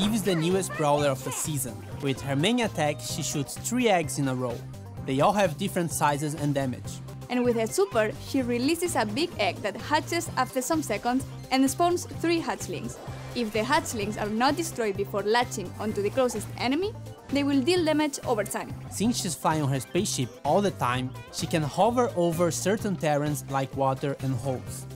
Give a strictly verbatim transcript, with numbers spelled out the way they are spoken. Eve is the newest brawler of the season. With her main attack, she shoots three eggs in a row. They all have different sizes and damage. And with her super, she releases a big egg that hatches after some seconds and spawns three hatchlings. If the hatchlings are not destroyed before latching onto the closest enemy, they will deal damage over time. Since she's flying on her spaceship all the time, she can hover over certain terrains like water and holes.